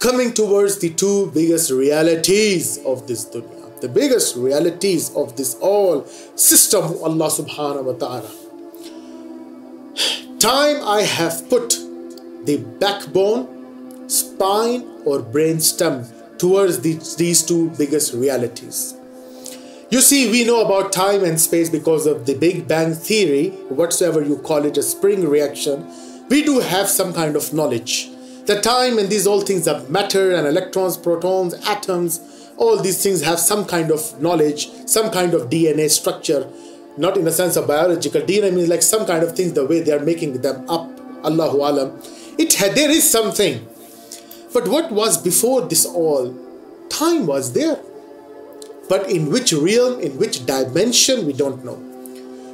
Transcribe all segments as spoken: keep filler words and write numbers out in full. coming towards the two biggest realities of this dunya, the biggest realities of this all system of Allah subhanahu wa ta'ala. Time I have put the backbone, spine or brainstem towards the, these two biggest realities. You see, we know about time and space because of the Big Bang theory, whatsoever you call it, a spring reaction. We do have some kind of knowledge. The time and these all things of matter and electrons, protons, atoms, all these things have some kind of knowledge, some kind of D N A structure, not in the sense of biological. D N A means like some kind of things, the way they are making them up, Allahu Alam. It, there is something. But what was before this all? Time was there. But in which realm, in which dimension, we don't know.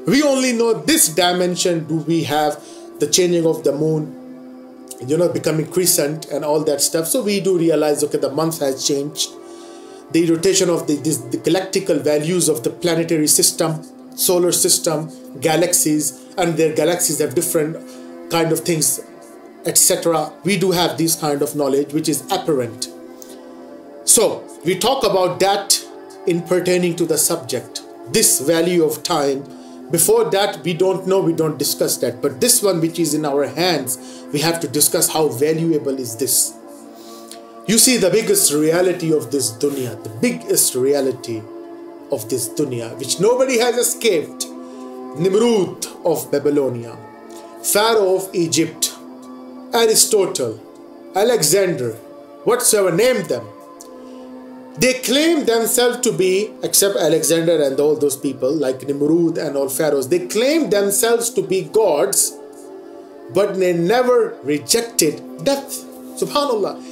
We only know this dimension. Do we have the changing of the moon, you know, becoming crescent and all that stuff. So we do realize, okay, the month has changed. The rotation of the, this, the galactical values of the planetary system, solar system, galaxies, and their galaxies have different kind of things, et cetera. We do have this kind of knowledge, which is apparent. So we talk about that in pertaining to the subject, this value of time. Before that, we don't know, we don't discuss that. But this one, which is in our hands, we have to discuss how valuable is this. You see, the biggest reality of this dunya, the biggest reality of this dunya, which nobody has escaped, Nimrud of Babylonia, Pharaoh of Egypt, Aristotle, Alexander, whatsoever, name them. They claim themselves to be, except Alexander and all those people like Nimrud and all pharaohs, they claim themselves to be gods, but they never rejected death. Subhanallah.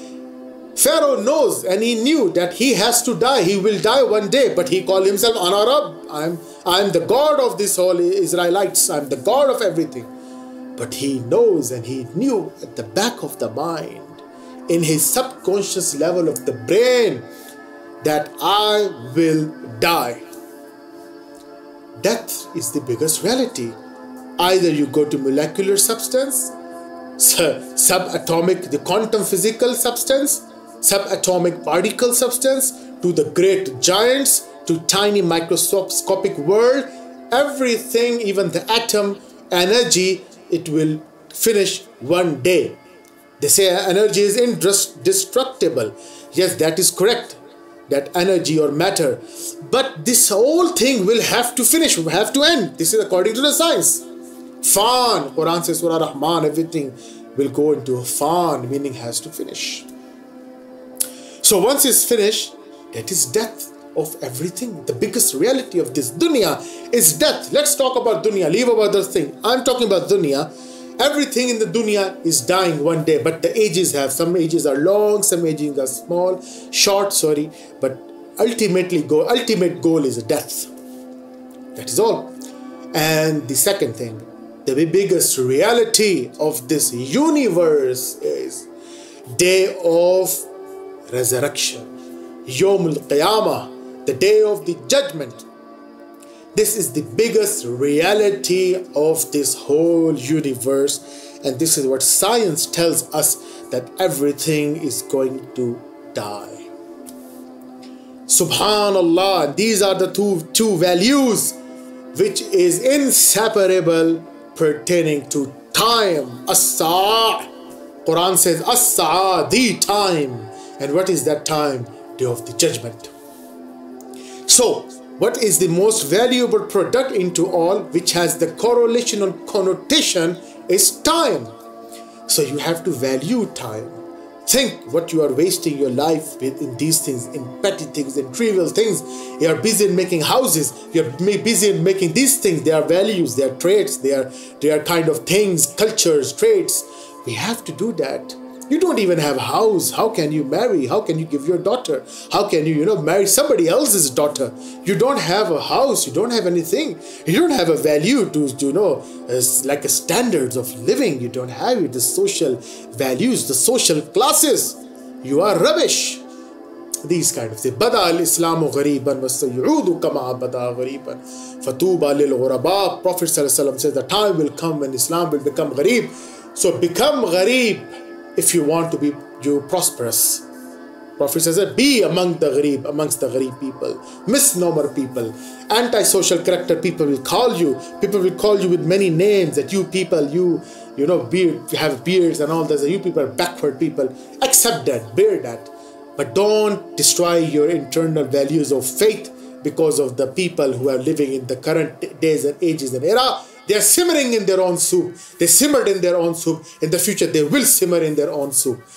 Pharaoh knows and he knew that he has to die. He will die one day, but he called himself Ana Rabb. I'm, I'm the God of this whole Israelites. I'm the God of everything. But he knows and he knew at the back of the mind, in his subconscious level of the brain, that I will die. Death is the biggest reality. Either you go to molecular substance, subatomic, the quantum physical substance, subatomic particle substance, to the great giants, to tiny microscopic world, everything, even the atom, energy, it will finish one day. They say energy is indestructible. Yes, that is correct. That energy or matter, but this whole thing will have to finish, will have to end. This is according to the science. Fan, Quran says, Surah Rahman, everything will go into a fan, meaning has to finish. So once it's finished, that is death of everything. The biggest reality of this dunya is death. Let's talk about dunya. Leave about the thing. I'm talking about dunya. Everything in the dunya is dying one day, but the ages have, some ages are long, some ages are small, short, sorry, but ultimately go, ultimate goal is death. That is all. And the second thing, the biggest reality of this universe is day of resurrection, Yom Al Qiyamah, the day of the judgment. This is the biggest reality of this whole universe, and this is what science tells us, that everything is going to die. Subhanallah, these are the two, two values which is inseparable pertaining to time. As-sa'a, Quran says As-sa'a, the time. And what is that time? Day of the judgment. So what is the most valuable product into all, which has the correlation or connotation, is time. So you have to value time. Think what you are wasting your life with in these things, in petty things, in trivial things. You are busy in making houses. You are busy in making these things. They are values, they are traits, they are, they are kind of things, cultures, traits. We have to do that. You don't even have a house. How can you marry? How can you give your daughter? How can you, you know, marry somebody else's daughter? You don't have a house. You don't have anything. You don't have a value to, you know, as like a standards of living. You don't have it. The social values, the social classes. You are rubbish. These kind of things. Bada al-Islamu ghariban wasa'ud kama bada al-gharib, fa tooba lil ghuraba. Prophet says the time will come when Islam will become gharib. So become gharib. if you want to be you prosperous. Prophet says that be among the gharib, amongst the gharib people, misnomer people, antisocial character people will call you. People will call you with many names that you people, you, you know, beard, have beards and all that. You people are backward people. Accept that, bear that. But don't destroy your internal values of faith because of the people who are living in the current days and ages and era. They are simmering in their own soup. They simmered in their own soup. In the future, they will simmer in their own soup.